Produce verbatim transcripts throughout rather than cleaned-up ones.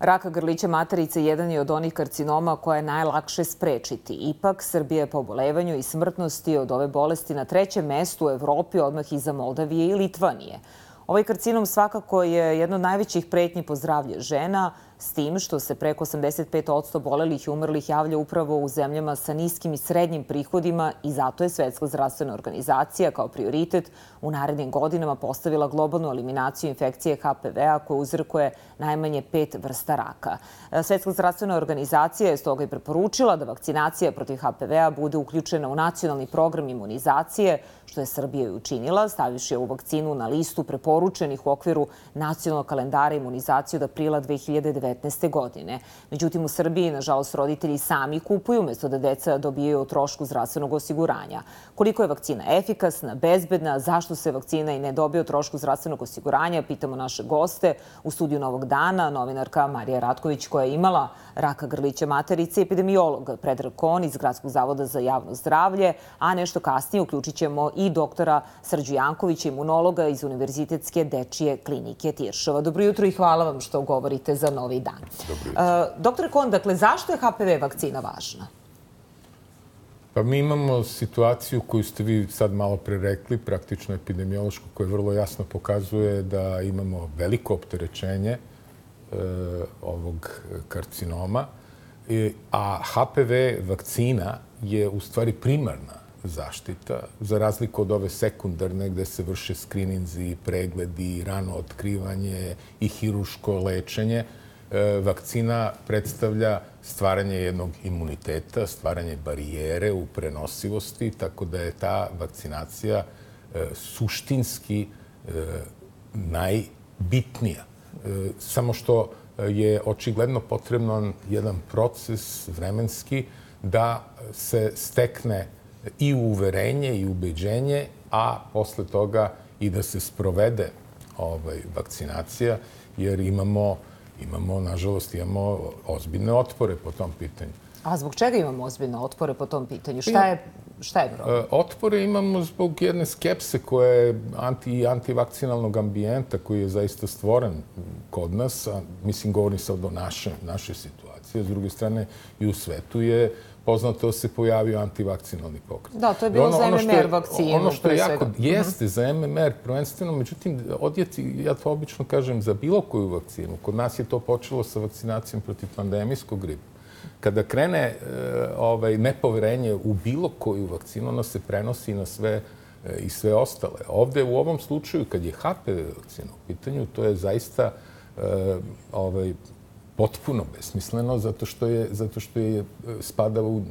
Rak grlića materice jedan je od onih karcinoma koja je najlakše sprečiti. Ipak, Srbija je po obolevanju i smrtnosti od ove bolesti na trećem mestu u Evropi, odmah iza Moldavije i Litvanije. Ovaj karcinom svakako je jedna od najvećih pretnji po zdravlje žena, s tim što se preko osamdeset pet posto bolelih i umrlih javlja upravo u zemljama sa niskim i srednjim prihodima i zato je Svjetska zdravstvena organizacija kao prioritet u narednim godinama postavila globalnu eliminaciju infekcije H P V-a koja uzrokuje najmanje pet vrsta raka. Svjetska zdravstvena organizacija je stoga i preporučila da vakcinacija protiv H P V-a bude uključena u nacionalni program imunizacije, što je Srbija i učinila, stavivši ovu vakcinu na listu preporučenih u okviru nacionalnog kalendara imunizacije od aprila dve hiljade devetnaeste godine. Međutim, u Srbiji, nažalost, roditelji sami kupuju umjesto da deca dobijaju o trošku zdravstvenog osiguranja. Koliko je vakcina efikasna, bezbedna, zašto se vakcina i ne dobije o trošku zdravstvenog osiguranja, pitamo naše goste u studiju Novog dana, novinarka Marija Ratković koja je imala raka grlića materice, epidemiolog Predrag Kon iz Gradskog zavoda za javno zdravlje, a nešto kasnije uključit ćemo i doktora Srđu Jankovića, imunologa iz Univerzitetske dečije klinike Tiršova. Dobro jutro i hvala vam što govorite za Novi dan. Uh, doktore Kon, dakle, zašto je H P V vakcina važna? Pa mi imamo situaciju koju ste vi sad malo pre rekli, praktično epidemiološku, koja vrlo jasno pokazuje da imamo veliko opterećenje e, ovog karcinoma, e, a H P V vakcina je u stvari primarna zaštita, za razliku od ove sekundarne gdje se vrše skrininzi, pregledi, rano otkrivanje i hiruško lečenje. Vakcina predstavlja stvaranje jednog imuniteta, stvaranje barijere u prenosivosti, tako da je ta vakcinacija suštinski najbitnija. Samo što je očigledno potrebno jedan proces vremenski da se stekne i uverenje i ubeđenje, a posle toga i da se sprovede ovaj, vakcinacija, jer imamo, imamo, nažalost, imamo ozbiljne otpore po tom pitanju. A zbog čega imamo ozbiljne otpore po tom pitanju? Šta je, šta je problem? Otpore imamo zbog jedne skepse koja je anti, antivakcinalnog ambijenta koji je zaista stvoren kod nas, a mislim govorim sad o naše, naše situacije, s druge strane i u svetu je poznato se pojavio antivakcinalni pokret. Da, to je bilo ono, za M M R vakcinu. Ono što je jako jeste uh -huh. za M M R prvenstveno, međutim, odjeci, ja to obično kažem, za bilo koju vakcinu. Kod nas je to počelo sa vakcinacijom protiv pandemijskog gripa. Kada krene e, ovaj, nepoverenje u bilo koju vakcinu, ona se prenosi na sve e, i sve ostale. Ovdje u ovom slučaju, kad je H P V vakcina u pitanju, to je zaista e, ovaj, potpuno besmisleno, zato što je, zato što je spadalo u,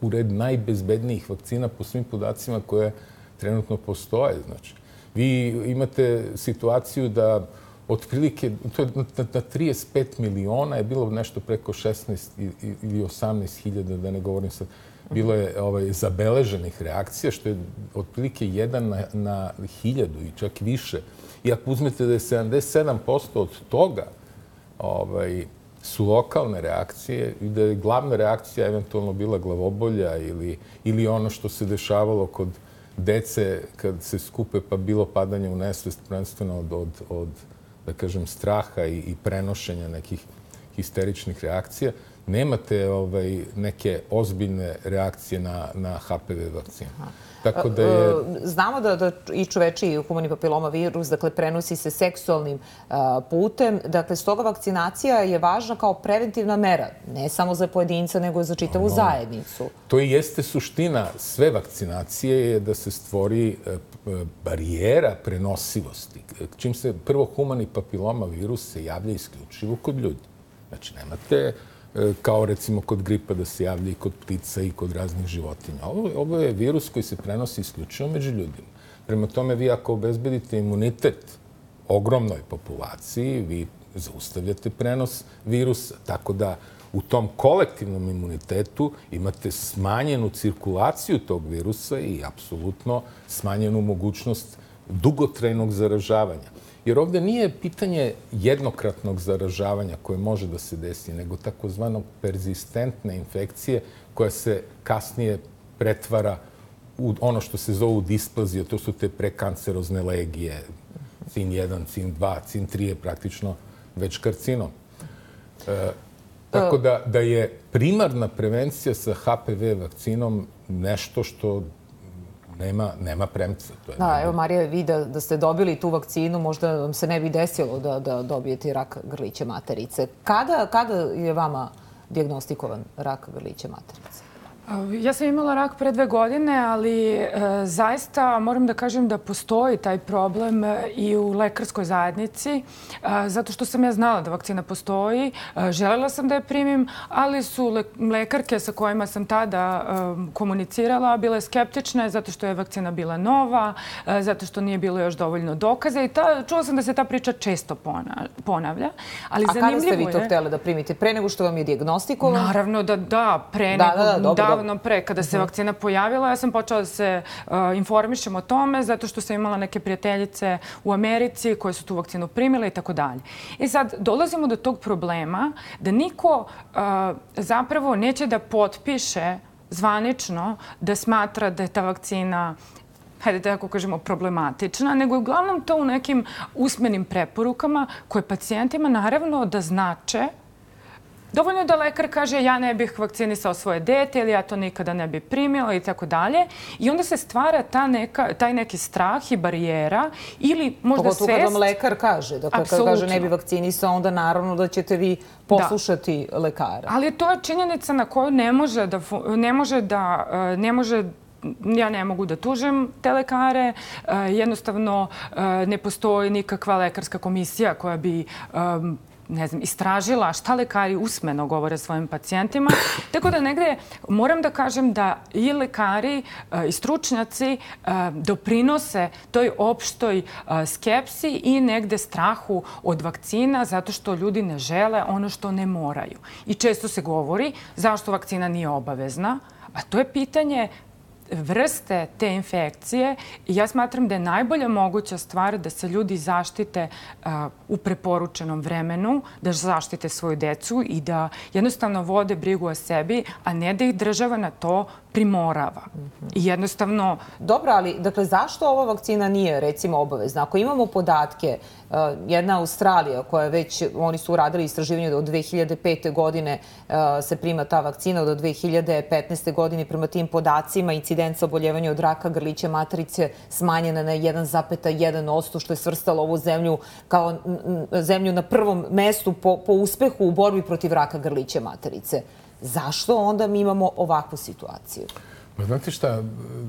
u red najbezbednijih vakcina po svim podacima koje trenutno postoje. Znači, vi imate situaciju da otprilike, to je na trideset pet miliona je bilo nešto preko šesnaest ili osamnaest hiljada, da ne govorim sad, bilo je ovaj, zabeleženih reakcija, što je otprilike jedan na, na hiljadu i čak više. I ako uzmete da je sedamdeset sedam posto od toga ovaj, su lokalne reakcije i da je glavna reakcija eventualno bila glavobolja ili, ili ono što se dešavalo kod dece kad se skupe, pa bilo padanje u nesvest, prvenstveno od, od, od da kažem, straha i, i prenošenja nekih histeričnih reakcija. Nemate ovaj, neke ozbiljne reakcije na, na H P V vakcinu. Tako da je... Znamo da, da i čovečiji humani papiloma virus, dakle, prenosi se seksualnim a, putem. Dakle, stoga vakcinacija je važna kao preventivna mera, ne samo za pojedinca, nego za čitavu ono, zajednicu. To i jeste suština sve vakcinacije je da se stvori barijera prenosivosti. Čim se prvo humani papiloma virus se javlja isključivo kod ljudi. Znači, nemate... kao recimo kod gripa da se javlja i kod ptica i kod raznih životinja. Ovo, ovo je virus koji se prenosi isključivo među ljudima. Prema tome, vi ako obezbedite imunitet ogromnoj populaciji, vi zaustavljate prenos virusa. Tako da u tom kolektivnom imunitetu imate smanjenu cirkulaciju tog virusa i apsolutno smanjenu mogućnost dugotrajnog zaražavanja. Jer ovdje nije pitanje jednokratnog zaražavanja koje može da se desi, nego takozvano persistentne infekcije koja se kasnije pretvara u ono što se zovu displazije, to su te prekancerozne legije, C I N jedan, C I N dva, C I N tri je praktično već karcinom. Tako da, da je primarna prevencija sa H P V vakcinom nešto što nema, nema premca. To je da, nema. Evo Marija, vi da, da ste dobili tu vakcinu, možda vam se ne bi desilo da, da dobijete rak grlića materice. Kada, kada je vama dijagnostikovan rak grlića materice? Ja sam imala rak pre dve godine, ali e, zaista moram da kažem da postoji taj problem i u lekarskoj zajednici, e, zato što sam ja znala da vakcina postoji. E, želela sam da je primim, ali su le, lekarke sa kojima sam tada e, komunicirala bile skeptične zato što je vakcina bila nova, e, zato što nije bilo još dovoljno dokaza. I ta, čula sam da se ta priča često ponavlja. Ali a kada ste vi to htjeli da primite? Pre nego što vam je dijagnostikovano? Naravno da da, pre nego da, da, da, da. Davno pre, kada se vakcina pojavila, ja sam počela da se uh, informišem o tome zato što sam imala neke prijateljice u Americi koje su tu vakcinu primile i tako dalje. I sad dolazimo do tog problema da niko uh, zapravo neće da potpiše zvanično da smatra da je ta vakcina, hajde tako kažemo, problematična, nego je uglavnom to u nekim usmenim preporukama koje pacijentima naravno da znače. Dovoljno je da lekar kaže ja ne bih vakcinisao svoje dete ili ja to nikada ne bih primio i tako dalje. I onda se stvara ta neka, taj neki strah i barijera ili možda svest. Pogotovo kad vam lekar kaže. Dakle, kad kaže ne bih vakcinisao, onda naravno da ćete vi poslušati da. lekara. Ali to je činjenica na koju ne može da... Ne može da ne može, ja ne mogu da tužim te lekare. Jednostavno ne postoji nikakva lekarska komisija koja bi... ne znam, istražila šta lekari usmeno govore svojim pacijentima. Tako da negdje moram da kažem da i lekari i stručnjaci doprinose toj opštoj skepsi i negdje strahu od vakcina zato što ljudi ne žele ono što ne moraju. I često se govori zašto vakcina nije obavezna, a to je pitanje vrste te infekcije. I ja smatram da je najbolja moguća stvar da se ljudi zaštite u preporučenom vremenu, da zaštite svoju decu i da jednostavno vode brigu o sebi, a ne da ih država na to primorava. I jednostavno... Dobro, ali dakle, zašto ova vakcina nije, recimo, obavezna? Ako imamo podatke, jedna Australija koja već, oni su uradili istraživanje da od dve hiljade pete. godine se prima ta vakcina, do dve hiljade petnaeste. godine prema tim podacima incidenca oboljevanja od raka grlića materice smanjena na jedan zarez jedan posto, što je svrstalo ovu zemlju kao zemlju na prvom mestu po, po uspehu u borbi protiv raka grlića materice. Zašto onda mi imamo ovakvu situaciju? Ma znate šta,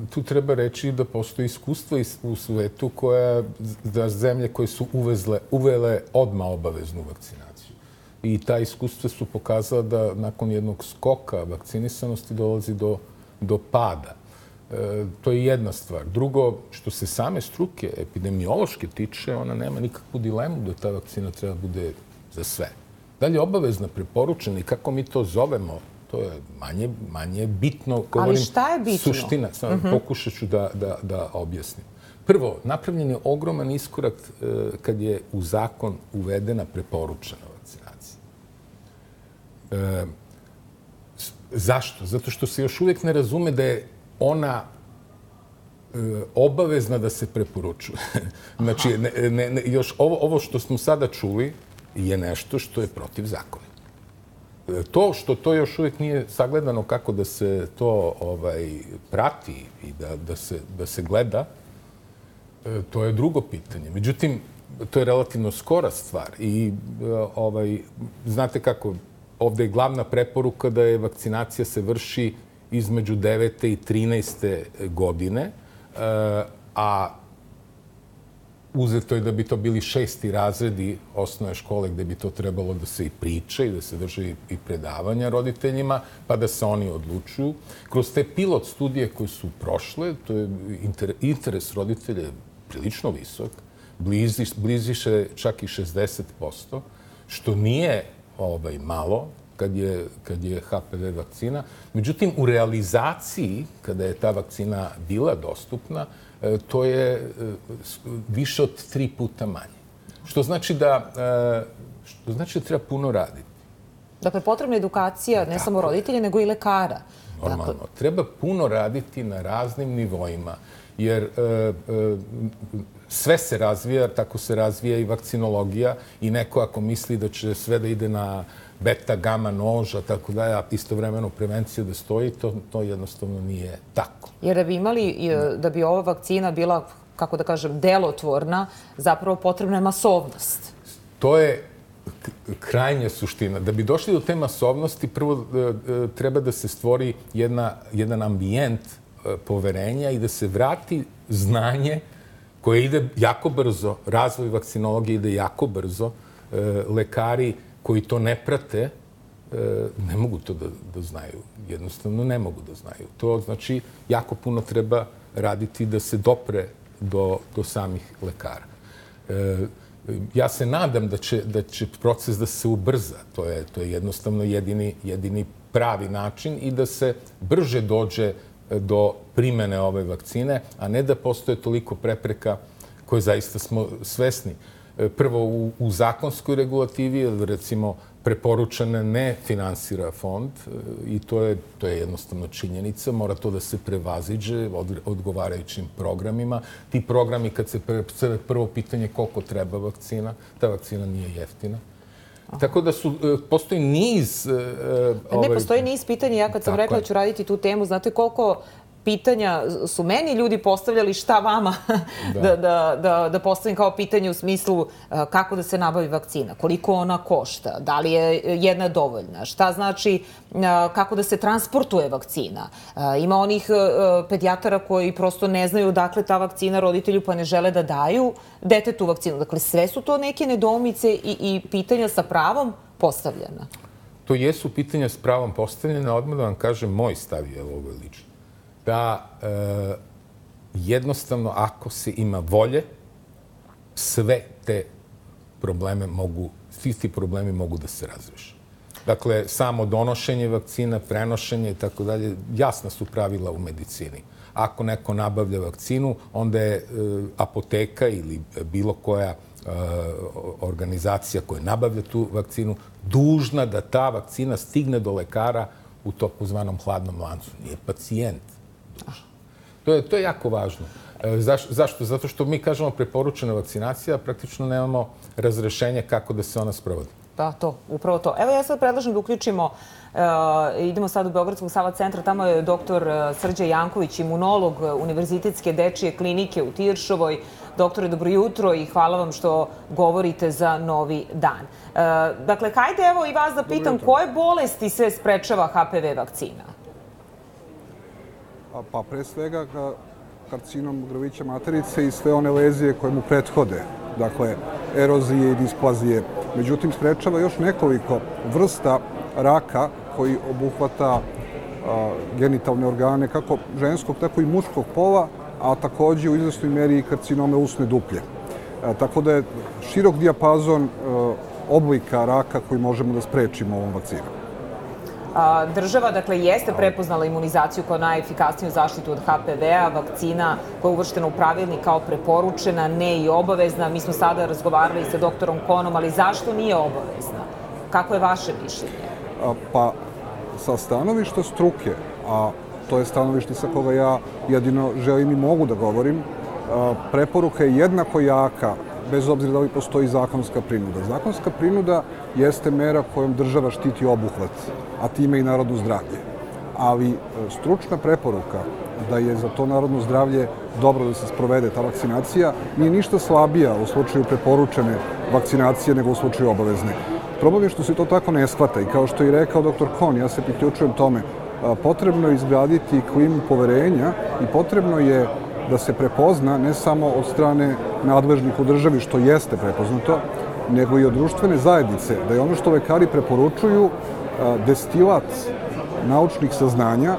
tu treba reći da postoji iskustvo u svetu koja, da zemlje koje su uvezle, uvele odmah obaveznu vakcinaciju. I ta iskustva su pokazala da nakon jednog skoka vakcinisanosti dolazi do, do pada. E, to je jedna stvar. Drugo, što se same struke epidemiološke tiče, ona nema nikakvu dilemu da ta vakcina treba bude za sve. Da li je obavezna, preporučena i kako mi to zovemo, to je manje, manje bitno. Govorim, ali šta je bitno? Suština, sam uh-huh. pokušat ću da, da, da objasnim. Prvo, napravljen je ogroman iskorak e, kad je u zakon uvedena preporučena vakcinacija. E, zašto? Zato što se još uvijek ne razume da je ona e, obavezna da se preporučuje. Znači, ne, ne, ne, još ovo, ovo što smo sada čuli je nešto što je protiv zakona. To što to još uvijek nije sagledano kako da se to ovaj, prati i da, da, se, da se gleda, to je drugo pitanje. Međutim, to je relativno skora stvar i ovaj, znate kako, ovdje je glavna preporuka da je vakcinacija se vrši između devete i trinaeste. godine, a uzeto je da bi to bili šesti razredi osnovne škole gdje bi to trebalo da se i priče i da se drže i predavanja roditeljima, pa da se oni odlučuju. Kroz te pilot studije koje su prošle, to je interes roditelja prilično visok, blizi, bliziše čak i šezdeset posto, što nije ovaj, malo kad je, kad je H P V vakcina. Međutim, u realizaciji, kada je ta vakcina bila dostupna, to je više od tri puta manje. Što znači da, što znači da treba puno raditi. Dakle, potrebna je edukacija ne samo roditelja, nego i lekara. Normalno. Dakle... Treba puno raditi na raznim nivoima, jer sve se razvija, tako se razvija i vakcinologija i neko ako misli da će sve da ide na beta, gama, noža, tako da je istovremeno prevenciju da stoji, to, to jednostavno nije tako. Jer da bi imali, da bi ova vakcina bila, kako da kažem, delotvorna, zapravo potrebna je masovnost. To je krajnja suština. Da bi došli do te masovnosti, prvo treba da se stvori jedna, jedan ambijent poverenja i da se vrati znanje koje ide jako brzo, razvoj vakcinologije ide jako brzo, lekari koji to ne prate, ne mogu to da, da znaju. Jednostavno ne mogu da znaju. To znači jako puno treba raditi da se dopre do, do samih lekara. E, ja se nadam da će, da će proces da se ubrza. To je, to je jednostavno jedini, jedini pravi način i da se brže dođe do primjene ove vakcine, a ne da postoje toliko prepreka koje zaista smo svesni. Prvo, u, u zakonskoj regulativi, recimo, preporučene ne finansira fond i to je, to je jednostavno činjenica. Mora to da se prevaziđe od, odgovarajućim programima. Ti programi, kad se pre, prvo pitanje koliko treba vakcina, ta vakcina nije jeftina. Aha. Tako da su, postoji niz... Ovaj, ne, postoji niz pitanja. Ja kad sam rekla da ću raditi tu temu, znate koliko... pitanja su meni ljudi postavljali šta vama da, da, da, da, da postavim kao pitanje u smislu kako da se nabavi vakcina, koliko ona košta, da li je jedna dovoljna, šta znači kako da se transportuje vakcina. Ima onih pedijatara koji prosto ne znaju odakle ta vakcina roditelju pa ne žele da daju detetu vakcinu. Dakle, sve su to neke nedoumice i, i pitanja sa pravom postavljena. To jesu pitanja s pravom postavljena. Odmah da vam kažem, moj stav je ovo lično. Da e, jednostavno, ako se ima volje, sve te probleme mogu, svi ti problemi mogu da se razreše. Dakle, samo donošenje vakcina, prenošenje i tako dalje, jasna su pravila u medicini. Ako neko nabavlja vakcinu, onda je e, apoteka ili bilo koja e, organizacija koja nabavlja tu vakcinu dužna da ta vakcina stigne do lekara u takozvanom hladnom lancu. Nije pacijent. To je, to je jako važno. E, zaš, zašto? Zato što mi kažemo preporučena vakcinacija, a praktično nemamo razrešenje kako da se ona sprovodi. Da, to, upravo to. Evo, ja sad predlažem da uključimo, e, idemo sad u Beogradskog Sava centra, tamo je doktor Srđa Janković, imunolog Univerzitetske dečije klinike u Tiršovoj. Doktore, dobro jutro i hvala vam što govorite za Novi dan. E, dakle, hajde evo i vas da pitam, koje bolesti se sprečava H P V vakcina? Pa pre svega karcinom grlića materice i sve one lezije koje mu prethode. Dakle, erozije i displazije. Međutim, sprečava još nekoliko vrsta raka koji obuhvata a, genitalne organe kako ženskog, tako i muškog pola, a također u izvesnoj meri i karcinome usne duplje. A, tako da je širok dijapazon a, oblika raka koji možemo da sprečimo ovom vakcinom. A, država, dakle, jeste prepoznala imunizaciju kao najefikasniju zaštitu od H P V-a, vakcina koja je uvrštena u pravilnik kao preporučena, ne i obavezna. Mi smo sada razgovarali sa doktorom Konom, ali zašto nije obavezna? Kako je vaše mišljenje? A, pa, sa stanovišta struke, a to je stanovište sa koga ja jedino želim i mogu da govorim, a, preporuka je jednako jaka, bez obzira da li postoji zakonska prinuda. Zakonska prinuda jeste mera kojom država štiti obuhvat, a time i narodno zdravlje. Ali stručna preporuka da je za to narodno zdravlje dobro da se sprovede ta vakcinacija nije ništa slabija u slučaju preporučene vakcinacije nego u slučaju obavezne. Problem je što se to tako ne shvata i kao što je rekao doktor Kon, ja se priključujem tome, potrebno je izgraditi klimu poverenja i potrebno je da se prepozna ne samo od strane nadležnih u državi, što jeste prepoznato, nego i od društvene zajednice, da je ono što lekari preporučuju destilat naučnih saznanja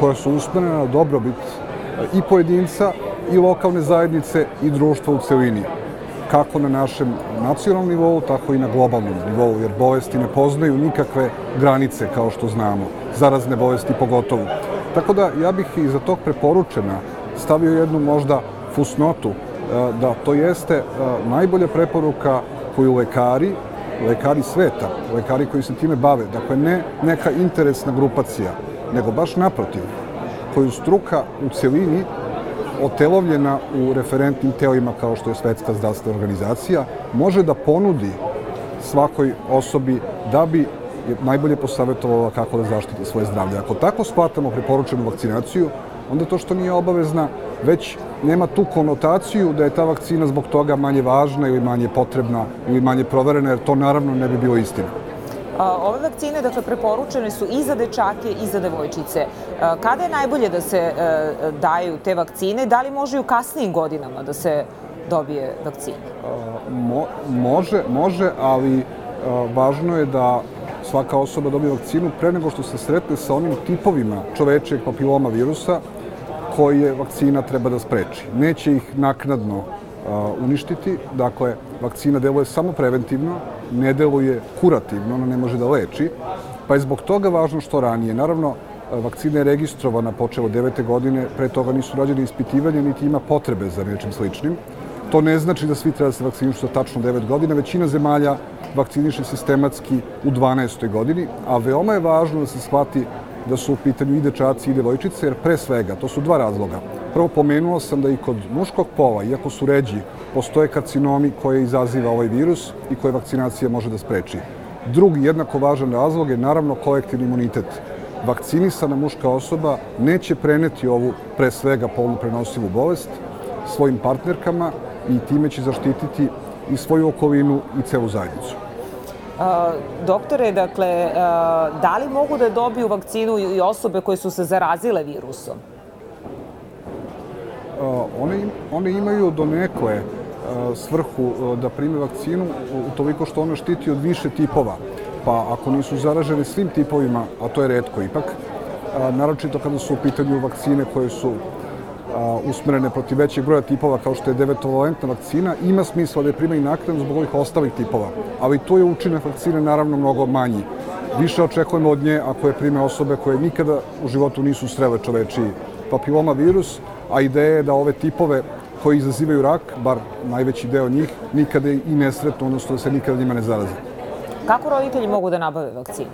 koja su usmerena na dobrobit i pojedinca i lokalne zajednice i društva u celini, kako na našem nacionalnom nivou, tako i na globalnom nivou, jer bolesti ne poznaju nikakve granice, kao što znamo, zarazne bolesti pogotovo. Tako da ja bih i za to preporučena stavio jednu možda fusnotu, da to jeste najbolja preporuka koju lekari, lekari sveta, lekari koji se time bave, dakle ne neka interesna grupacija, nego baš naprotiv, koju struka u celini otelovljena u referentnim telima kao što je Svjetska zdravstvena organizacija, može da ponudi svakoj osobi da bi je najbolje posavjetovala kako da zaštiti svoje zdravlje. Ako tako shvatamo preporučenu vakcinaciju, onda to što nije obavezna, već nema tu konotaciju da je ta vakcina zbog toga manje važna ili manje potrebna ili manje proverena, jer to naravno ne bi bilo istina. Ove vakcine, dakle, preporučene su i za dečake i za devojčice. Kada je najbolje da se daju te vakcine? Da li može i u kasnijim godinama da se dobije vakcina? Mo, može, može, ali važno je da svaka osoba dobije vakcinu pre nego što se sretne sa onim tipovima čovečijeg papiloma virusa koje vakcina treba da spreči. Neće ih naknadno uništiti, dakle, vakcina deluje samo preventivno, ne deluje kurativno, ona ne može da leči, pa je zbog toga važno što ranije. Naravno, vakcina je registrovana počev od devete godine, pre toga nisu rađene ispitivanja, niti ima potrebe za nečim sličnim. To ne znači da svi treba da se vakcinišu sa tačno devet godina, većina zemalja vakciniše sistematski u dvanaestoj godini, a veoma je važno da se shvati da su u pitanju i dečaci i devojčice, jer pre svega, to su dva razloga. Prvo, pomenuo sam da i kod muškog pola, iako su ređi, postoje karcinomi koje izaziva ovaj virus i koje vakcinacija može da spreči. Drugi, jednako važan razlog je naravno kolektivni imunitet. Vakcinisana muška osoba neće preneti ovu, pre svega, polno prenosivu bolest svojim partnerkama i time će zaštititi i svoju okolinu i celu zajednicu. Doktore, dakle, da li mogu da dobiju vakcinu i osobe koje su se zarazile virusom? One, one imaju donekle svrhu da prime vakcinu utoliko što ona štiti od više tipova. Pa ako nisu zaraženi svim tipovima, a to je retko ipak, naročito kada su u pitanju vakcine koje su usmerene protiv većeg broja tipova kao što je devetvalentna vakcina, ima smisla da je prima i naknadno zbog ovih ostalih tipova. Ali to je učinak vakcine naravno mnogo manji. Više očekujemo od nje ako je prime osobe koje nikada u životu nisu srele čovečiji papiloma virus, a ideja je da ove tipove koji izazivaju rak, bar najveći deo njih, nikada i nesretno, odnosno da se nikada njima ne zaraze. Kako roditelji mogu da nabave vakcinu?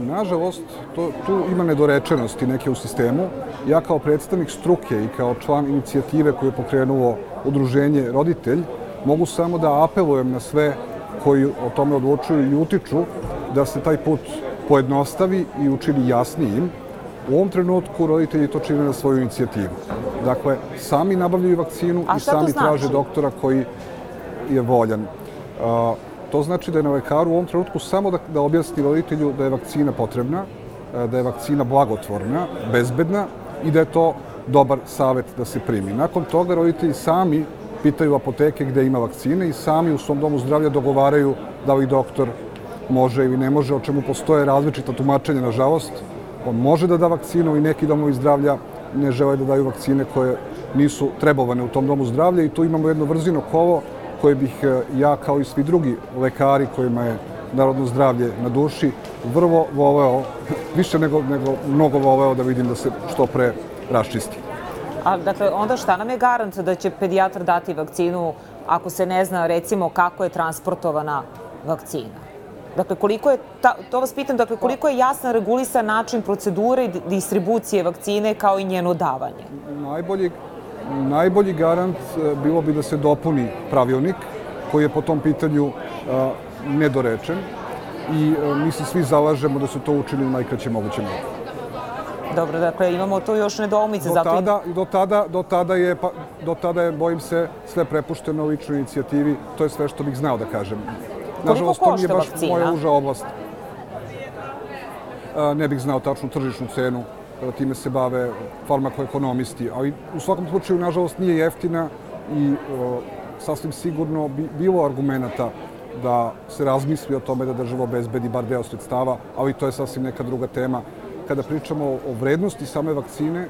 Nažalost, to, tu ima nedorečenosti neke u sistemu. Ja kao predstavnik struke i kao član inicijative koju je pokrenulo Udruženje Roditelj mogu samo da apelujem na sve koji o tome odlučuju i utiču da se taj put pojednostavi i učini jasnijim. U ovom trenutku roditelji to čine na svoju inicijativu. Dakle, sami nabavljaju vakcinu i sami traže doktora koji je voljan. To znači da je na lekaru u ovom trenutku samo da, da objasni roditelju da je vakcina potrebna, da je vakcina blagotvorna, bezbedna i da je to dobar savjet da se primi. Nakon toga roditelji sami pitaju apoteke gde ima vakcine i sami u svom domu zdravlja dogovaraju da li doktor može ili ne može, o čemu postoje različita tumačenja, nažalost. On može da da vakcinu i neki domovi zdravlja ne žele da daju vakcine koje nisu trebovane u tom domu zdravlja i tu imamo jedno vrzino kolo koje bih ja, kao i svi drugi lekari kojima je narodno zdravlje na duši, vrlo voleo, više nego, nego mnogo voleo da vidim da se što pre raščisti. A, dakle, onda šta nam je garant da će pedijatar dati vakcinu ako se ne zna, recimo, kako je transportovana vakcina? Dakle, koliko je, to vas pitam, dakle, koliko je jasno regulisan način procedure i distribucije vakcine kao i njeno davanje? Najbolji, najbolji garant bilo bi da se dopuni pravilnik koji je po tom pitanju a, nedorečen i a, mi se svi zalažemo da se to učini najkraće moguće moguće. Dobro, dakle, imamo tu još nedoumice. Do zato... tada, do tada, do tada je, pa, do tada je, bojim se, sve prepušteno ličnoj inicijativi. To je sve što bih znao da kažem. Nažalost, to mi je baš moja uža oblast. Ne bih znao tačnu tržišnu cenu, time se bave farmakoekonomisti, ali u svakom slučaju, nažalost, nije jeftina i o, sasvim sigurno bi bilo argumenta da se razmisli o tome da država obezbedi bar deo sredstava, ali to je sasvim neka druga tema. Kada pričamo o vrednosti same vakcine,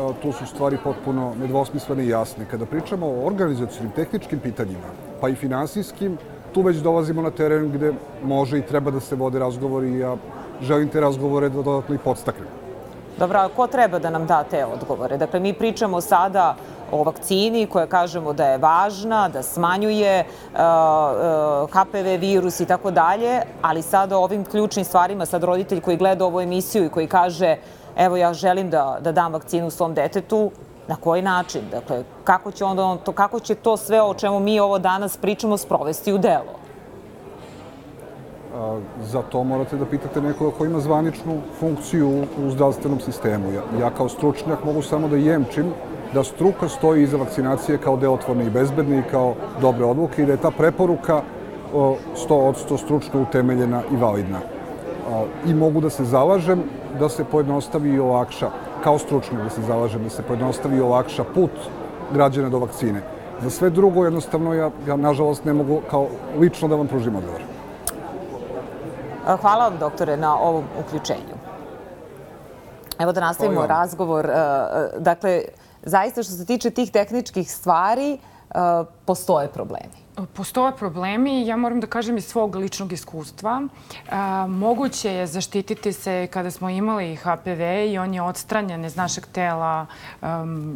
o, tu su stvari potpuno nedvosmislene i jasne. Kada pričamo o organizacijskim, tehničkim pitanjima, pa i finansijskim, tu već dolazimo na teren gde može i treba da se vode razgovori i ja želim te razgovore da dodatno i podstaknem. Dobro, a ko treba da nam da te odgovore? Dakle, mi pričamo sada o vakcini koja kažemo da je važna, da smanjuje uh, uh, H P V virus i tako dalje, ali sada o ovim ključnim stvarima, sad roditelj koji gleda ovu emisiju i koji kaže evo ja želim da, da dam vakcinu svom detetu, na koji način? Dakle, kako će, onda to, kako će to sve o čemu mi ovo danas pričamo sprovesti u delo? Za to morate da pitate nekoga ko ima zvaničnu funkciju u zdravstvenom sistemu. Ja, ja kao stručnjak mogu samo da jemčim da struka stoji iza vakcinacije kao delotvorne i bezbedne i kao dobre odluke i da je ta preporuka sto posto stručno utemeljena i validna. I mogu da se zalažem da se pojednostavi i olakša, kao stručnjak da se zalažem da se pojednostavi i olakša put građana do vakcine. Za sve drugo jednostavno ja, ja nažalost ne mogu kao lično da vam pružim odgovor. Hvala vam, doktore, na ovom uključenju. Evo da nastavimo razgovor. Dakle, zaista što se tiče tih tehničkih stvari, postoje problemi. Postoje problemi, ja moram da kažem iz svog ličnog iskustva. Moguće je zaštititi se kada smo imali H P V i on je odstranjen iz našeg tela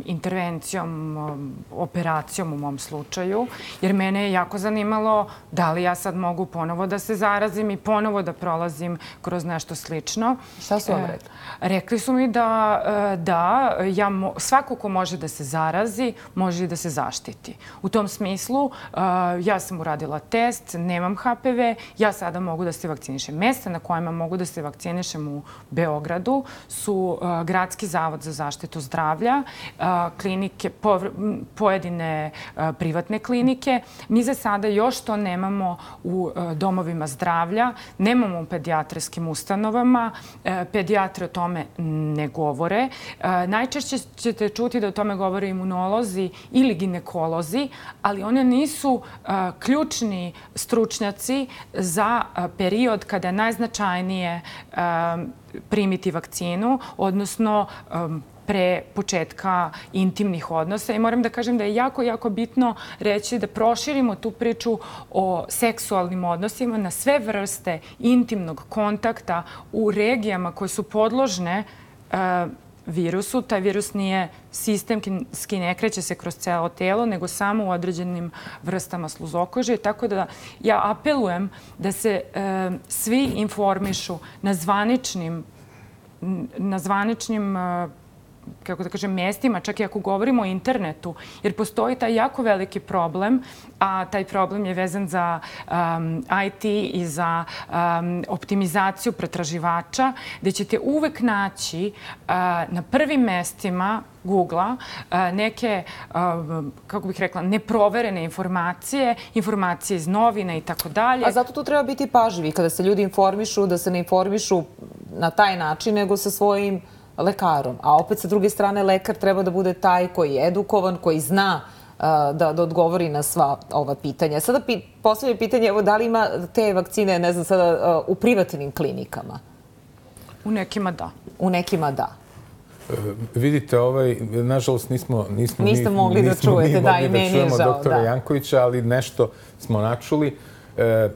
intervencijom, operacijom u mom slučaju, jer mene je jako zanimalo da li ja sad mogu ponovo da se zarazim i ponovo da prolazim kroz nešto slično. Šta su vam rekli? Rekli su mi da, da ja, svako ko može da se zarazi, može i da se zaštiti. U tom smislu, ja sam uradila test, nemam H P V, ja sada mogu da se vakcinišem. Mesta na kojima mogu da se vakcinišem u Beogradu su Gradski zavod za zaštitu zdravlja, klinike, pojedine privatne klinike. Mi za sada još to nemamo u domovima zdravlja, nemamo u pedijatrijskim ustanovama, pedijatri o tome ne govore. Najčešće ćete čuti da o tome govore imunolozi ili ginekolozi, ali one nisu ključni stručnjaci za period kada je najznačajnije primiti vakcinu, odnosno pre početka intimnih odnosa. I moram da kažem da je jako, jako bitno reći da proširimo tu priču o seksualnim odnosima na sve vrste intimnog kontakta u regijama koje su podložne virusu. Taj virus nije sistemski, ne kreće se kroz celo telo, nego samo u određenim vrstama sluzokože. Tako da ja apelujem da se e, svi informišu na zvaničnim, na zvaničnim e, kako da kažem, mjestima, čak i ako govorimo o internetu, jer postoji taj jako veliki problem, a taj problem je vezan za um, I T i za um, optimizaciju pretraživača, gdje ćete uvek naći uh, na prvim mjestima Google-a neke, kako bih rekla, neproverene informacije, informacije iz novina i tako dalje. A zato tu treba biti pažljivi kada se ljudi informišu, da se ne informišu na taj način, nego sa svojim lekarom. A opet sa druge strane lekar treba da bude taj koji je edukovan, koji zna a, da, da odgovori na sva ova pitanja. Sada pi, postavljam pitanje, evo, da li ima te vakcine, ne znam, sada a, u privatnim klinikama? U nekima da. U nekima da. E, vidite, ovaj, nažalost nismo, nismo, niste mi, mogli nismo da čujete, da, i meni je žao. Doktora Jankovića, ali nešto smo načuli. E,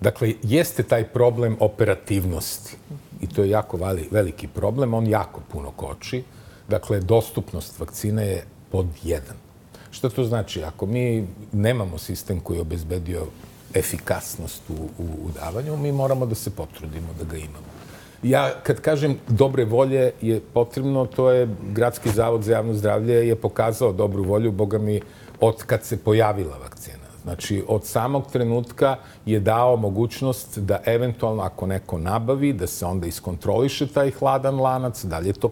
dakle, jeste taj problem operativnosti. I to je jako veliki problem. On jako puno koči. Dakle, dostupnost vakcine je pod jedan. Što to znači? Ako mi nemamo sistem koji je obezbedio efikasnost u, u davanju, mi moramo da se potrudimo da ga imamo. Ja, kad kažem dobre volje je potrebno, to je Gradski zavod za javno zdravlje je pokazao dobru volju, boga mi, od kad se pojavila vakcina. Znači, od samog trenutka je dao mogućnost da eventualno, ako neko nabavi, da se onda iskontroliše taj hladan lanac, da li je to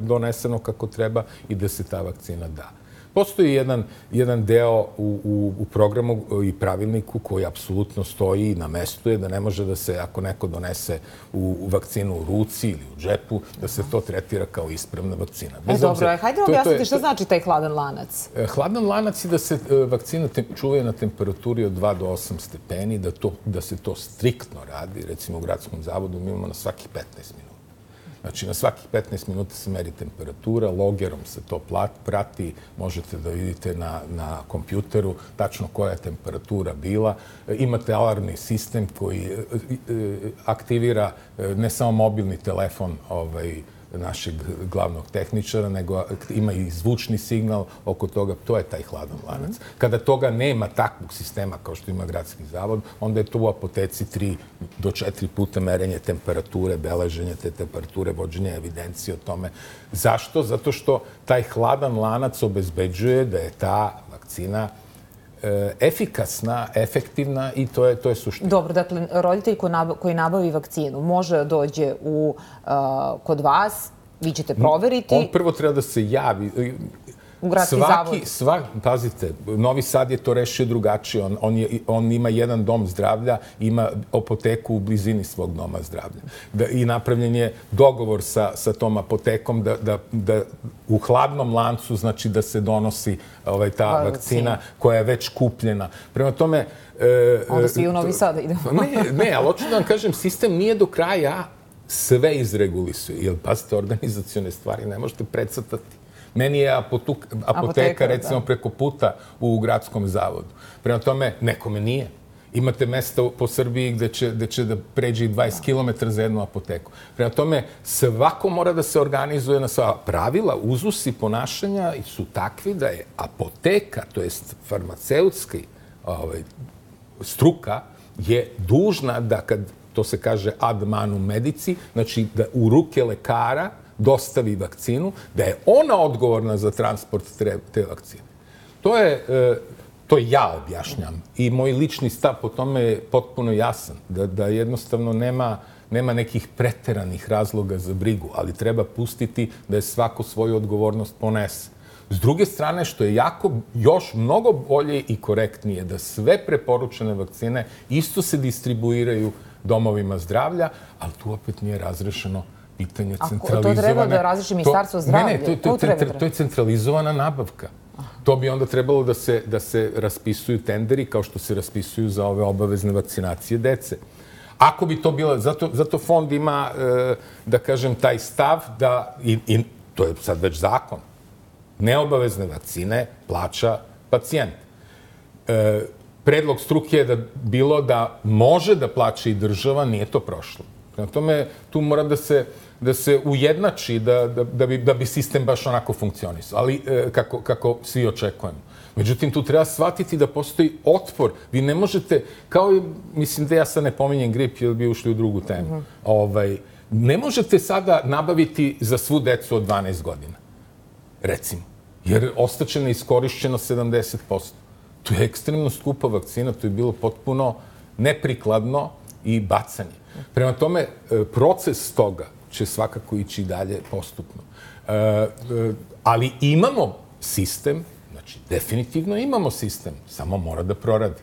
doneseno kako treba i da se ta vakcina da. Postoji jedan, jedan deo u, u, u programu i pravilniku koji apsolutno stoji i na mestu je da ne može da se, ako neko donese u, u vakcinu u ruci ili u džepu, da se to tretira kao ispravna vakcina. Bez e, dobro, obzira, hajde nam objasnite šta znači taj hladan lanac. Hladan lanac je da se vakcina tem, čuva na temperaturi od dva do osam stepeni, da, to, da se to striktno radi. Recimo u Gradskom zavodu mi imamo na svakih petnaest minuta. Znači, na svakih petnaest minuta se meri temperatura, logerom se to prati, možete da vidite na, na kompjuteru tačno koja je temperatura bila. Imate alarmni sistem koji aktivira ne samo mobilni telefon ovaj, našeg glavnog tehničara, nego ima i zvučni signal oko toga. To je taj hladan lanac. Kada toga nema takvog sistema kao što ima Gradski zavod, onda je to u apoteci tri do četiri puta merenje temperature, beleženje te temperature, vođenje evidencije o tome. Zašto? Zato što taj hladan lanac obezbeđuje da je ta vakcina efikasna, efektivna i to je, to je suština. Dobro, dakle, roditelj koji nabavi vakcinu može dođe u, uh, kod vas, vi ćete proveriti. On prvo treba da se javi. U Gradski zavod. Svak, pazite, Novi Sad je to rešio drugačije. On, on, je, on ima jedan dom zdravlja, ima apoteku u blizini svog doma zdravlja. Da, i napravljen je dogovor sa, sa tom apotekom da, da, da u hladnom lancu, znači da se donosi ovaj, ta Hvala vakcina vakcin. koja je već kupljena. Prema tome... E, onda svi u Novi Sad idemo. Ne, ne, ali hoću da vam kažem, sistem nije do kraja sve izregulisuje. Jer, pazite, organizacione stvari ne možete precrtati. Meni je apotuk, apoteka, apoteka, recimo, da. preko puta u Gradskom zavodu. Prema tome, nekome nije. Imate mesta po Srbiji gde će, gde će da pređe dvadeset kilometara za jednu apoteku. Prema tome, svako mora da se organizuje na sva pravila, uzusi ponašanja su takvi da je apoteka, to jest farmaceutski ovaj, struka, je dužna da, kad to se kaže ad manum medici, znači da u ruke lekara dostavi vakcinu, da je ona odgovorna za transport te vakcine. To je, to ja objašnjam i moj lični stav po tome je potpuno jasan, da, da jednostavno nema, nema nekih preteranih razloga za brigu, ali treba pustiti da je svako svoju odgovornost ponese. S druge strane, što je jako, još mnogo bolje i korektnije, da sve preporučene vakcine isto se distribuiraju domovima zdravlja, ali tu opet nije razrešeno pitanje centralizovane... A to treba da razreši Ministarstvo zdravlja? Ne, ne, to, to, to, to je centralizovana nabavka. To bi onda trebalo da se, da se raspisuju tenderi kao što se raspisuju za ove obavezne vakcinacije dece. Ako bi to bilo... Zato, zato fond ima, da kažem, taj stav da... I, i, to je sad već zakon. Neobavezne vakcine plaća pacijent. Predlog struke je da bilo da može da plaća i država, nije to prošlo. Na tome tu mora da se, da se ujednači da, da, da, bi, da bi sistem baš onako funkcionisao, ali e, kako, kako svi očekujemo. Međutim, tu treba shvatiti da postoji otpor. Vi ne možete, kao i, mislim da ja sad ne pominjem grip jer bi ušli u drugu temu, mm-hmm. ovaj, ne možete sada nabaviti za svu decu od dvanaest godina, recimo, jer ostaće neiskorišćeno sedamdeset posto. To je ekstremno skupa vakcina, to je bilo potpuno neprikladno i bacanje. Prema tome, proces toga će svakako ići dalje postupno. Ali imamo sistem, znači definitivno imamo sistem, samo mora da proradi.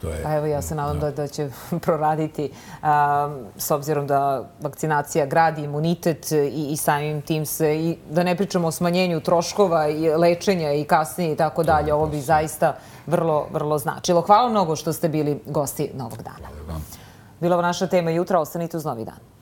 To je, pa evo, ja se nadam da, da će proraditi a, s obzirom da vakcinacija gradi imunitet i, i samim tim se, i, da ne pričamo o smanjenju troškova i lečenja i kasnije i tako dalje, ovo bi zaista vrlo, vrlo značilo. Hvala mnogo što ste bili gosti Novog dana. Bila je naša tema jutra, ostanite uz Novi dan.